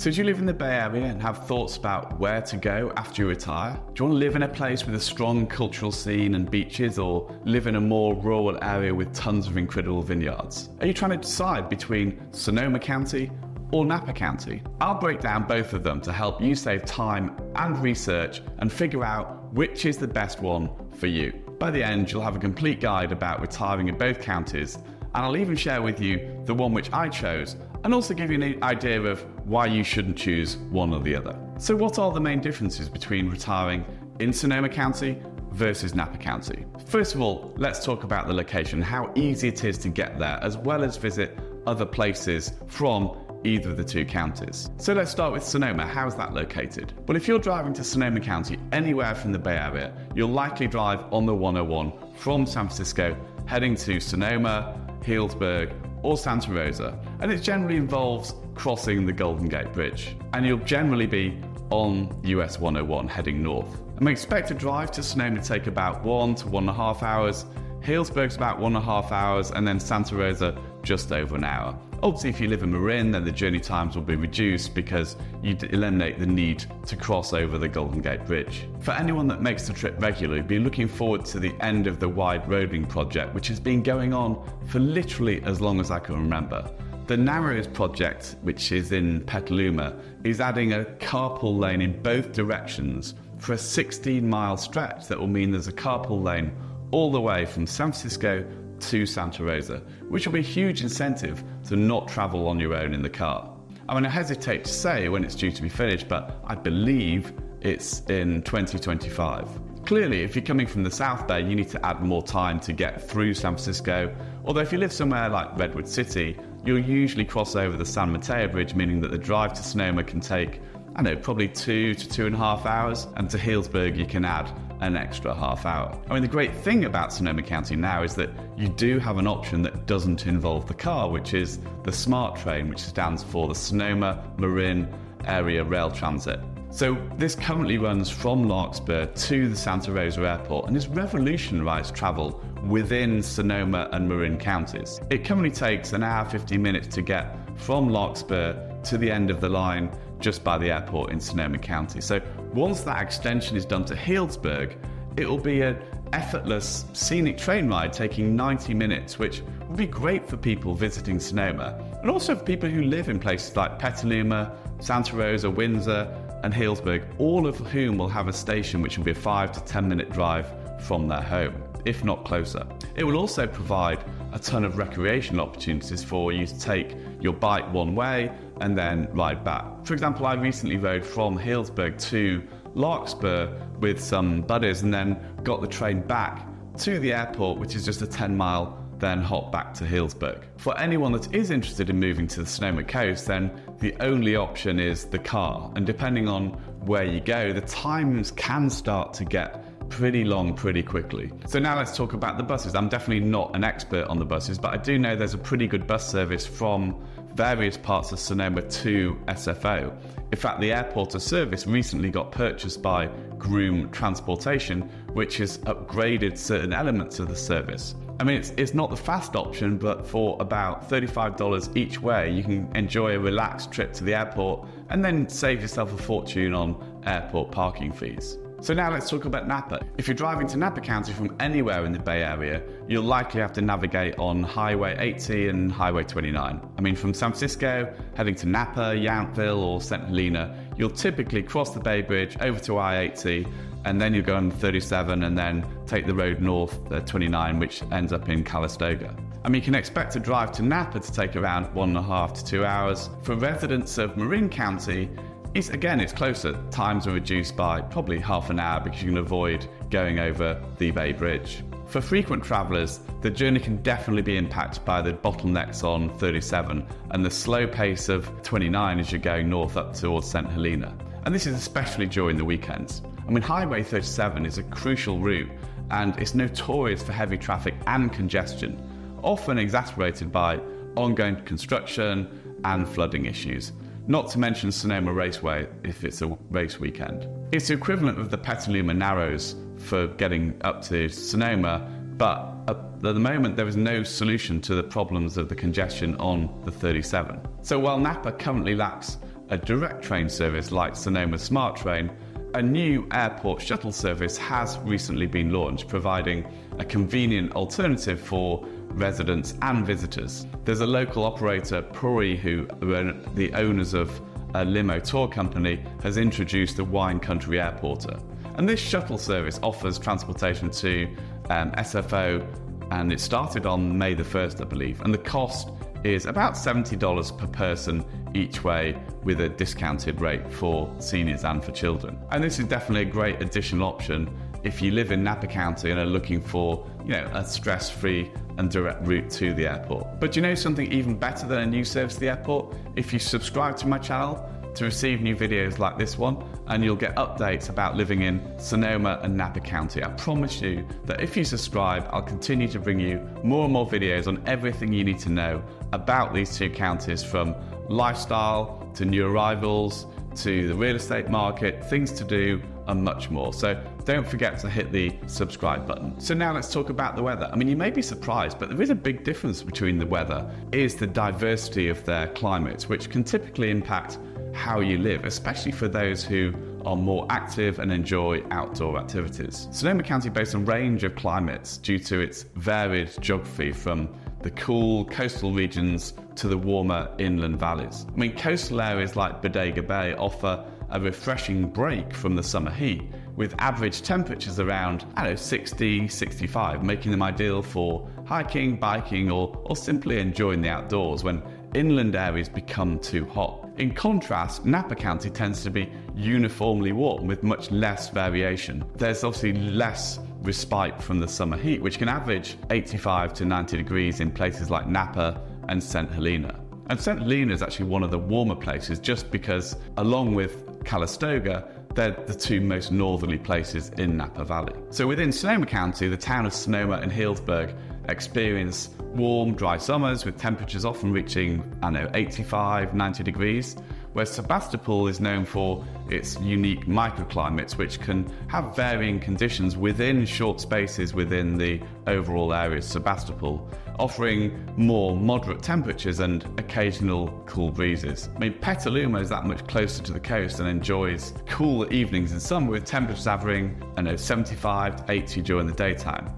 So as you live in the Bay Area and have thoughts about where to go after you retire, do you want to live in a place with a strong cultural scene and beaches, or live in a more rural area with tons of incredible vineyards? Are you trying to decide between Sonoma County or Napa County? I'll break down both of them to help you save time and research and figure out which is the best one for you. By the end, you'll have a complete guide about retiring in both counties, and I'll even share with you the one which I chose and also give you an idea of why you shouldn't choose one or the other. So what are the main differences between retiring in Sonoma County versus Napa County? First of all, let's talk about the location, how easy it is to get there, as well as visit other places from either of the two counties. So let's start with Sonoma. How's that located? Well, if you're driving to Sonoma County anywhere from the Bay Area, you'll likely drive on the 101 from San Francisco, heading to Sonoma, Healdsburg, or Santa Rosa, and it generally involves crossing the Golden Gate Bridge, and you'll generally be on US 101 heading north. And we expect a drive to Sonoma to take about 1 to 1.5 hours, Healdsburg's about 1.5 hours, and then Santa Rosa just over an hour. Obviously, if you live in Marin, then the journey times will be reduced because you eliminate the need to cross over the Golden Gate Bridge. For anyone that makes the trip regularly, be looking forward to the end of the wide roading project, which has been going on for literally as long as I can remember. The Narrows project, which is in Petaluma, is adding a carpool lane in both directions for a 16-mile stretch that will mean there's a carpool lane all the way from San Francisco to Santa Rosa, which will be a huge incentive to not travel on your own in the car. I mean, I hesitate to say when it's due to be finished, but I believe it's in 2025. Clearly, if you're coming from the South Bay, you need to add more time to get through San Francisco, although if you live somewhere like Redwood City, you'll usually cross over the San Mateo Bridge, meaning that the drive to Sonoma can take, I know, probably 2 to 2.5 hours, and to Healdsburg you can add an extra half hour. I mean, the great thing about Sonoma County now is that you do have an option that doesn't involve the car, which is the SMART train, which stands for the Sonoma Marin Area Rail Transit. So this currently runs from Larkspur to the Santa Rosa Airport and has revolutionized travel within Sonoma and Marin counties. It currently takes an hour 50 minutes to get from Larkspur to the end of the line just by the airport in Sonoma County. So once that extension is done to Healdsburg, it will be an effortless scenic train ride taking 90 minutes, which will be great for people visiting Sonoma and also for people who live in places like Petaluma, Santa Rosa, Windsor and Healdsburg, all of whom will have a station which will be a 5 to 10 minute drive from their home, if not closer. It will also provide a ton of recreational opportunities for you to take your bike one way and then ride back. For example, I recently rode from Healdsburg to Larkspur with some buddies and then got the train back to the airport, which is just a 10-mile, then hop back to Healdsburg. For anyone that is interested in moving to the Sonoma coast, then the only option is the car. And depending on where you go, the times can start to get pretty long pretty quickly. So now let's talk about the buses. I'm definitely not an expert on the buses, but I do know there's a pretty good bus service from various parts of Sonoma to SFO. In fact, the Airporter service recently got purchased by Groom Transportation, which has upgraded certain elements of the service. I mean, it's not the fast option, but for about $35 each way, you can enjoy a relaxed trip to the airport and then save yourself a fortune on airport parking fees. So now let's talk about Napa. If you're driving to Napa County from anywhere in the Bay Area, you'll likely have to navigate on Highway 80 and Highway 29. I mean, from San Francisco, heading to Napa, Yountville, or St. Helena, you'll typically cross the Bay Bridge over to I-80, and then you'll go on 37 and then take the road north, the 29, which ends up in Calistoga. I mean, you can expect a drive to Napa to take around 1.5 to 2 hours. For residents of Marin County, It's closer. Times are reduced by probably half an hour because you can avoid going over the Bay Bridge. For frequent travellers, the journey can definitely be impacted by the bottlenecks on 37 and the slow pace of 29 as you're going north up towards St. Helena. And this is especially during the weekends. I mean, Highway 37 is a crucial route and it's notorious for heavy traffic and congestion, often exacerbated by ongoing construction and flooding issues. Not to mention Sonoma Raceway if it's a race weekend. It's the equivalent of the Petaluma Narrows for getting up to Sonoma, but at the moment there is no solution to the problems of the congestion on the 37. So while Napa currently lacks a direct train service like Sonoma's SMART train, a new airport shuttle service has recently been launched, providing a convenient alternative for residents and visitors. There's a local operator, Puri, who are the owners of a limo tour company, has introduced the Wine Country Airporter. And this shuttle service offers transportation to SFO, and it started on May the 1st, I believe, and the cost is about $70 per person each way, with a discounted rate for seniors and for children. And this is definitely a great additional option if you live in Napa County and are looking for, you know, a stress-free and direct route to the airport. But you know something even better than a new service to the airport? If you subscribe to my channel to receive new videos like this one, and you'll get updates about living in Sonoma and Napa County. I promise you that if you subscribe, I'll continue to bring you more and more videos on everything you need to know about these two counties, from lifestyle to new arrivals to the real estate market, things to do, and much more. So don't forget to hit the subscribe button. So now let's talk about the weather. I mean, you may be surprised, but there is a big difference between the weather, is the diversity of their climates, which can typically impact how you live, especially for those who are more active and enjoy outdoor activities. Sonoma County boasts a range of climates due to its varied geography, from the cool coastal regions to the warmer inland valleys. I mean, coastal areas like Bodega Bay offer a refreshing break from the summer heat, with average temperatures around, I don't know, 60, 65, making them ideal for hiking, biking, or simply enjoying the outdoors when inland areas become too hot. In contrast, Napa County tends to be uniformly warm with much less variation. There's obviously less respite from the summer heat, which can average 85 to 90 degrees in places like Napa and St. Helena. And St. Helena is actually one of the warmer places, just because, along with Calistoga, they're the two most northerly places in Napa Valley. So within Sonoma County, the town of Sonoma and Healdsburg experience warm, dry summers with temperatures often reaching, I know, 85, 90 degrees, where Sebastopol is known for its unique microclimates, which can have varying conditions within short spaces within the overall area of Sebastopol, offering more moderate temperatures and occasional cool breezes. I mean, Petaluma is that much closer to the coast and enjoys cooler evenings in summer, with temperatures averaging, I know, 75 to 80 during the daytime,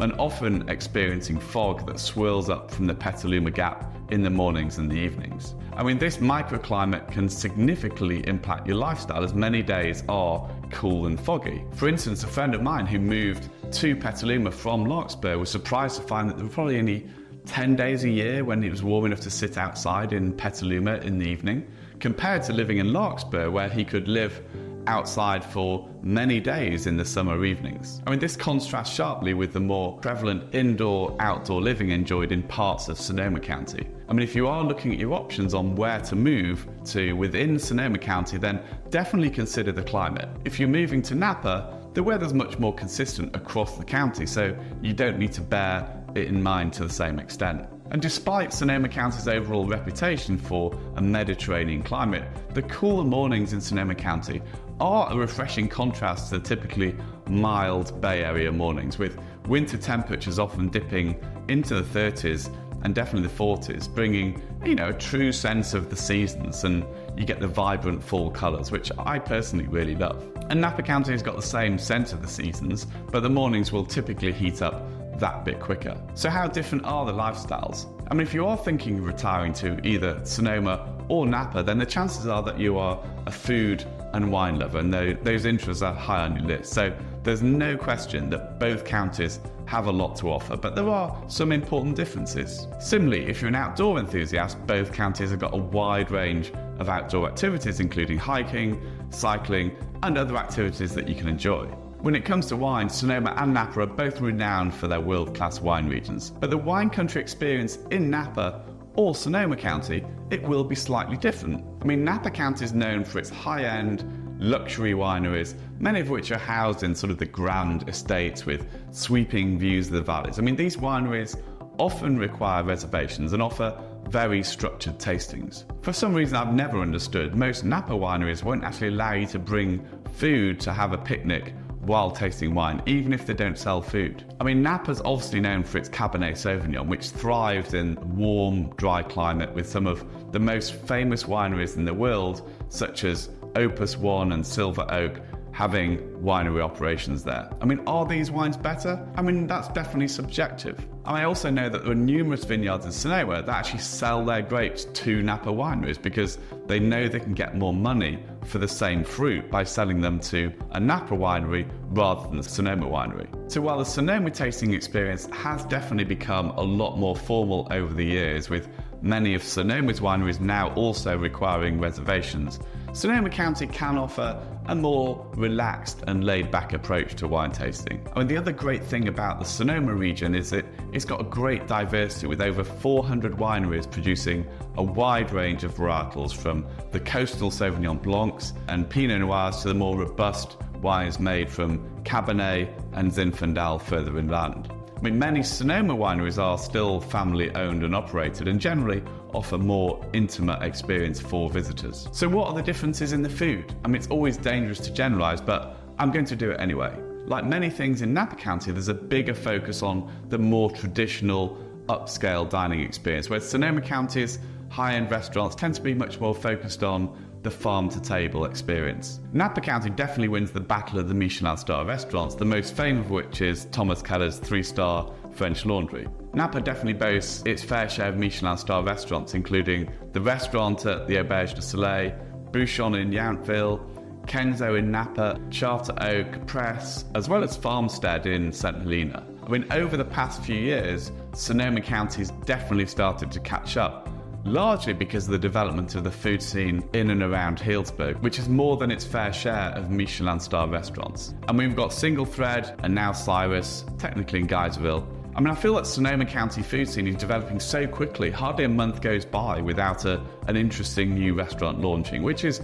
and often experiencing fog that swirls up from the Petaluma Gap in the mornings and the evenings. I mean, this microclimate can significantly impact your lifestyle, as many days are cool and foggy. For instance, a friend of mine who moved to Petaluma from Larkspur was surprised to find that there were probably only 10 days a year when it was warm enough to sit outside in Petaluma in the evening, compared to living in Larkspur, where he could live outside for many days in the summer evenings. I mean, this contrasts sharply with the more prevalent indoor-outdoor living enjoyed in parts of Sonoma County. I mean, if you are looking at your options on where to move to within Sonoma County, then definitely consider the climate. If you're moving to Napa, the weather's much more consistent across the county, so you don't need to bear it in mind to the same extent. And despite Sonoma County's overall reputation for a Mediterranean climate, the cooler mornings in Sonoma County are a refreshing contrast to the typically mild Bay Area mornings, with winter temperatures often dipping into the 30s and definitely the 40s, bringing, you know, a true sense of the seasons, and you get the vibrant fall colours, which I personally really love. And Napa County has got the same sense of the seasons, but the mornings will typically heat up that bit quicker. So how different are the lifestyles? I mean, if you are thinking of retiring to either Sonoma or Napa, then the chances are that you are a food and wine lover, and those interests are high on your list. So there's no question that both counties have a lot to offer, but there are some important differences. Similarly, if you're an outdoor enthusiast, both counties have got a wide range of outdoor activities, including hiking, cycling, and other activities that you can enjoy. When it comes to wine, Sonoma and Napa are both renowned for their world-class wine regions. But the wine country experience in Napa or Sonoma County, it will be slightly different. I mean, Napa County is known for its high-end, luxury wineries, many of which are housed in sort of the grand estates with sweeping views of the valleys. I mean, these wineries often require reservations and offer very structured tastings. For some reason I've never understood, most Napa wineries won't actually allow you to bring food to have a picnic while tasting wine, even if they don't sell food. I mean, Napa's obviously known for its Cabernet Sauvignon, which thrives in warm, dry climate with some of the most famous wineries in the world, such as Opus One and Silver Oak, having winery operations there. I mean, are these wines better? I mean, that's definitely subjective. And I also know that there are numerous vineyards in Sonoma that actually sell their grapes to Napa wineries because they know they can get more money for the same fruit by selling them to a Napa winery rather than the Sonoma winery. So while the Sonoma tasting experience has definitely become a lot more formal over the years, with many of Sonoma's wineries now also requiring reservations, Sonoma County can offer a more relaxed and laid-back approach to wine tasting. I mean, the other great thing about the Sonoma region is that it's got a great diversity, with over 400 wineries producing a wide range of varietals, from the coastal Sauvignon Blancs and Pinot Noirs to the more robust wines made from Cabernet and Zinfandel further inland. I mean, many Sonoma wineries are still family-owned and operated, and generally offer more intimate experience for visitors. So what are the differences in the food? I mean, it's always dangerous to generalize, but I'm going to do it anyway. Like many things in Napa County, there's a bigger focus on the more traditional, upscale dining experience, whereas Sonoma County's high-end restaurants tend to be much more focused on the farm-to-table experience. Napa County definitely wins the battle of the Michelin-star restaurants, the most famous of which is Thomas Keller's 3-star French Laundry. Napa definitely boasts its fair share of Michelin-star restaurants, including the restaurant at the Auberge de Soleil, Bouchon in Yountville, Kenzo in Napa, Charter Oak Press, as well as Farmstead in St. Helena. I mean, over the past few years, Sonoma County's definitely started to catch up, largely because of the development of the food scene in and around Healdsburg, which has more than its fair share of Michelin-star restaurants. And we've got Single Thread and now Cyrus, technically in Geyserville. I mean, I feel that Sonoma County food scene is developing so quickly, hardly a month goes by without an interesting new restaurant launching, which is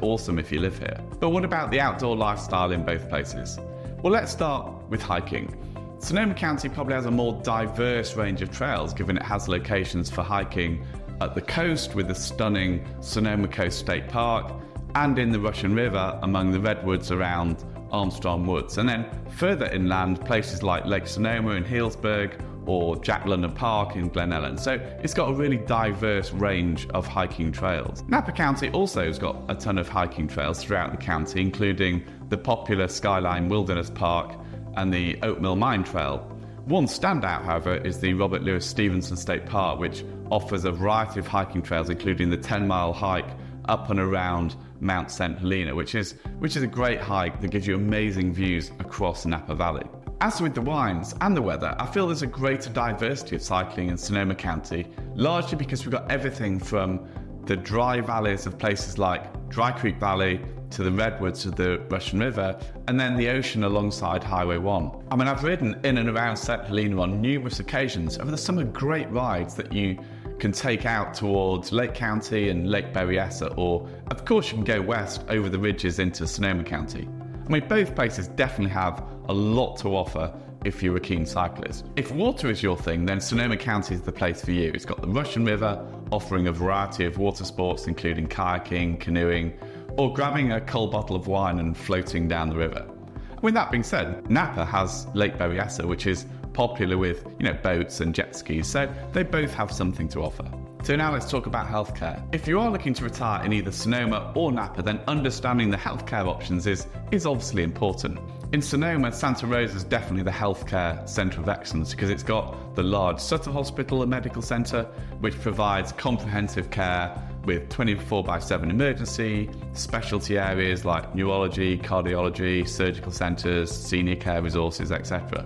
awesome if you live here. But what about the outdoor lifestyle in both places? Well, let's start with hiking. Sonoma County probably has a more diverse range of trails, given it has locations for hiking at the coast with the stunning Sonoma Coast State Park, and in the Russian River among the redwoods around Armstrong Woods. And then further inland, places like Lake Sonoma in Healdsburg or Jack London Park in Glen Ellen. So it's got a really diverse range of hiking trails. Napa County also has got a ton of hiking trails throughout the county, including the popular Skyline Wilderness Park and the Oak Mill Mine Trail. One standout, however, is the Robert Louis Stevenson State Park, which offers a variety of hiking trails, including the 10-mile hike up and around Mount St. Helena, which is a great hike that gives you amazing views across Napa Valley. As with the wines and the weather, I feel there's a greater diversity of cycling in Sonoma County, largely because we've got everything from the dry valleys of places like Dry Creek Valley to the redwoods of the Russian River, and then the ocean alongside Highway 1. I mean, I've ridden in and around St. Helena on numerous occasions, and there's some great rides that you can take out towards Lake County and Lake Berryessa, or, of course, you can go west over the ridges into Sonoma County. I mean, both places definitely have a lot to offer if you're a keen cyclist. If water is your thing, then Sonoma County is the place for you. It's got the Russian River, offering a variety of water sports, including kayaking, canoeing, or grabbing a cold bottle of wine and floating down the river. With that being said, Napa has Lake Berryessa, which is popular with, boats and jet skis, so they both have something to offer. So now let's talk about healthcare. If you are looking to retire in either Sonoma or Napa, then understanding the healthcare options is obviously important. In Sonoma, Santa Rosa is definitely the healthcare centre of excellence because it's got the large Sutter Hospital and Medical Centre, which provides comprehensive care with 24/7 emergency, specialty areas like neurology, cardiology, surgical centres, senior care resources, etc.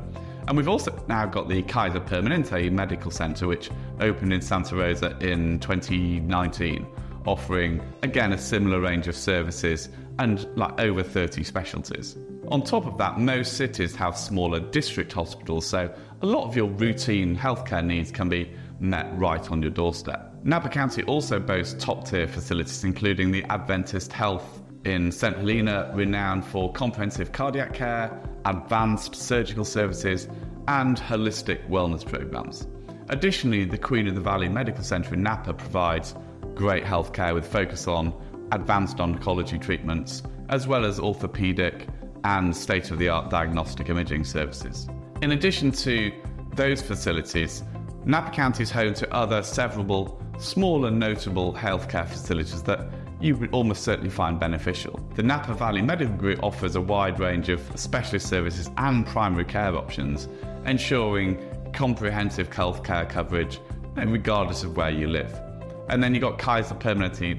And we've also now got the Kaiser Permanente Medical Centre, which opened in Santa Rosa in 2019, offering, again, a similar range of services and over 30 specialties. On top of that, most cities have smaller district hospitals, so a lot of your routine healthcare needs can be met right on your doorstep. Napa County also boasts top-tier facilities, including the Adventist Health in St. Helena, renowned for comprehensive cardiac care, advanced surgical services, and holistic wellness programs. Additionally, the Queen of the Valley Medical Center in Napa provides great healthcare with focus on advanced oncology treatments, as well as orthopedic and state-of-the-art diagnostic imaging services. In addition to those facilities, Napa County is home to other several small and notable healthcare facilities that you would almost certainly find beneficial. The Napa Valley Medical Group offers a wide range of specialist services and primary care options, ensuring comprehensive healthcare coverage regardless of where you live. And then you've got Kaiser Permanente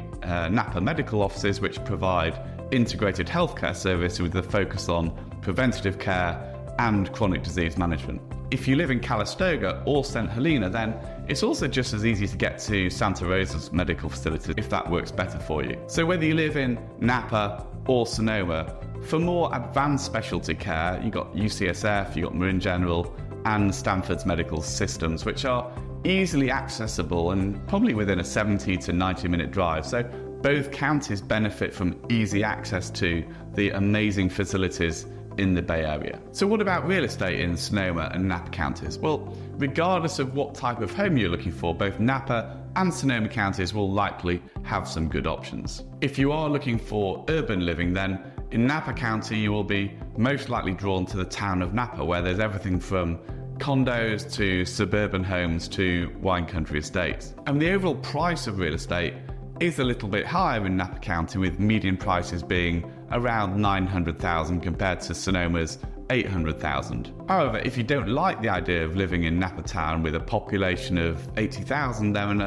Napa Medical Offices, which provide integrated healthcare service with a focus on preventative care and chronic disease management. If you live in Calistoga or St. Helena, then it's also just as easy to get to Santa Rosa's medical facility if that works better for you. So whether you live in Napa or Sonoma, for more advanced specialty care, you've got UCSF, you've got Marin General and Stanford's medical systems, which are easily accessible and probably within a 70 to 90 minute drive. So both counties benefit from easy access to the amazing facilities in the Bay Area. So what about real estate in Sonoma and Napa counties? Well, regardless of what type of home you're looking for, both Napa and Sonoma counties will likely have some good options. If you are looking for urban living, then in Napa County, you will be most likely drawn to the town of Napa, where there's everything from condos to suburban homes to wine country estates. And the overall price of real estate is a little bit higher in Napa County, with median prices being around $900,000 compared to Sonoma's $800,000. However, if you don't like the idea of living in Napa Town with a population of 80,000, then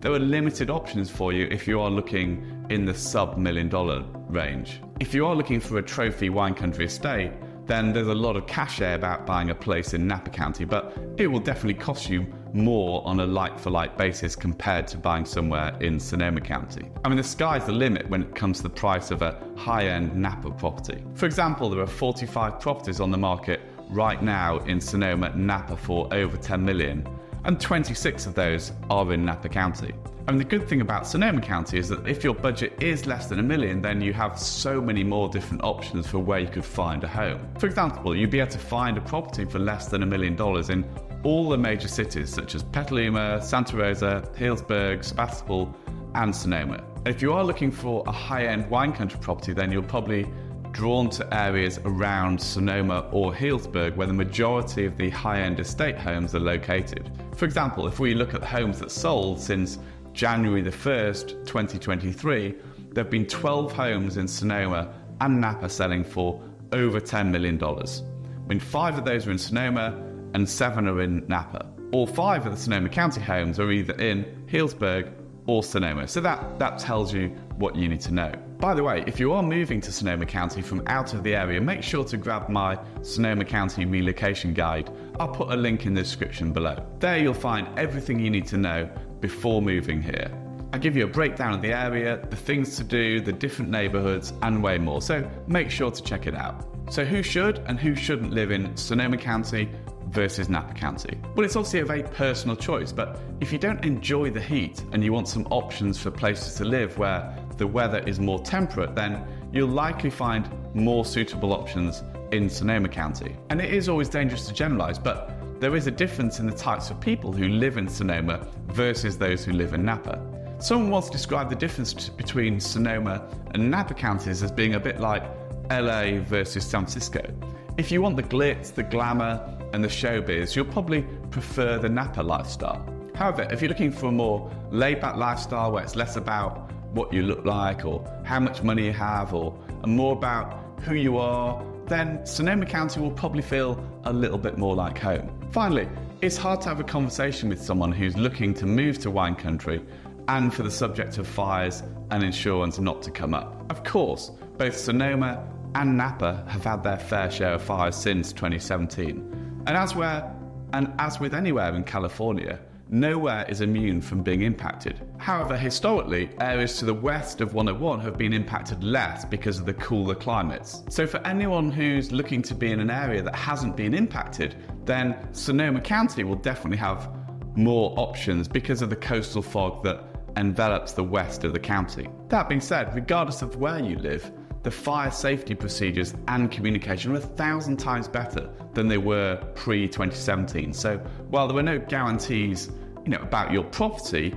there are limited options for you if you are looking in the sub-$1 million range. If you are looking for a trophy wine country estate, then there's a lot of cachet about buying a place in Napa County, but it will definitely cost you more on a like-for-like basis compared to buying somewhere in Sonoma County. I mean, the sky's the limit when it comes to the price of a high-end Napa property. For example, there are 45 properties on the market right now in Sonoma and Napa for over $10 million, and 26 of those are in Napa County. I mean, the good thing about Sonoma County is that if your budget is less than $1 million, then you have so many more different options for where you could find a home. For example, you'd be able to find a property for less than $1 million in all the major cities such as Petaluma, Santa Rosa, Healdsburg, Sebastopol, and Sonoma. If you are looking for a high-end wine country property, then you're probably drawn to areas around Sonoma or Healdsburg, where the majority of the high-end estate homes are located. For example, if we look at homes that sold since January the 1st, 2023, there have been 12 homes in Sonoma and Napa selling for over $10 million. I mean, 5 of those are in Sonoma and 7 are in Napa. All 5 of the Sonoma County homes are either in Healdsburg or Sonoma. So that tells you what you need to know. By the way, if you are moving to Sonoma County from out of the area, make sure to grab my Sonoma County relocation guide. I'll put a link in the description below. There you'll find everything you need to know before moving here. I give you a breakdown of the area, the things to do, the different neighborhoods, and way more, so make sure to check it out. So who should and who shouldn't live in Sonoma County versus Napa County? Well, it's obviously a very personal choice, but if you don't enjoy the heat and you want some options for places to live where the weather is more temperate, then you'll likely find more suitable options in Sonoma County. And it is always dangerous to generalize, but there is a difference in the types of people who live in Sonoma versus those who live in Napa. Someone once described the difference between Sonoma and Napa counties as being a bit like LA versus San Francisco. If you want the glitz, the glamour, and the showbiz, you'll probably prefer the Napa lifestyle. However, if you're looking for a more laid-back lifestyle where it's less about what you look like or how much money you have and more about who you are, then Sonoma County will probably feel a little bit more like home. Finally, it's hard to have a conversation with someone who's looking to move to wine country and for the subject of fires and insurance not to come up. Of course, both Sonoma and Napa have had their fair share of fires since 2017. And as with anywhere in California, nowhere is immune from being impacted. However, historically, areas to the west of 101 have been impacted less because of the cooler climates. So for anyone who's looking to be in an area that hasn't been impacted, then Sonoma County will definitely have more options because of the coastal fog that envelops the west of the county. That being said, regardless of where you live, the fire safety procedures and communication are 1,000 times better than they were pre-2017. So while there were no guarantees, about your property,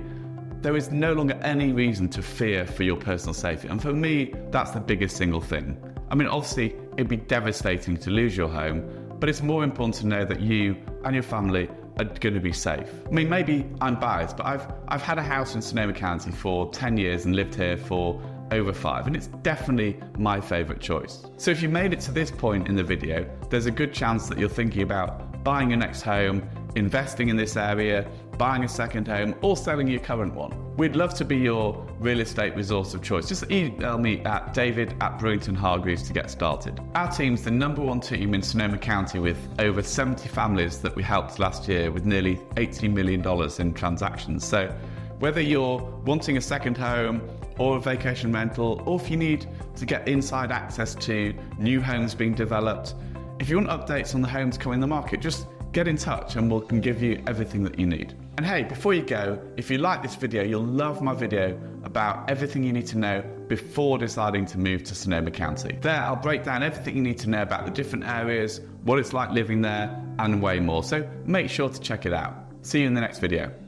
there is no longer any reason to fear for your personal safety. And for me, that's the biggest single thing. I mean, obviously, it'd be devastating to lose your home, but it's more important to know that you and your family are going to be safe. I mean, maybe I'm biased, but I've had a house in Sonoma County for 10 years and lived here for over 5, and it's definitely my favourite choice. So if you made it to this point in the video, there's a good chance that you're thinking about buying your next home, investing in this area, buying a second home, or selling your current one. We'd love to be your real estate resource of choice. Just email me at david@brewingtonhargreaves to get started. Our team's the #1 team in Sonoma County with over 70 families that we helped last year with nearly $80 million in transactions. So whether you're wanting a second home or a vacation rental, or if you need to get inside access to new homes being developed, if you want updates on the homes coming in the market, just get in touch and we can give you everything that you need. And hey, before you go, if you like this video, you'll love my video about everything you need to know before deciding to move to Sonoma County. There, I'll break down everything you need to know about the different areas, what it's like living there, and way more. So make sure to check it out. See you in the next video.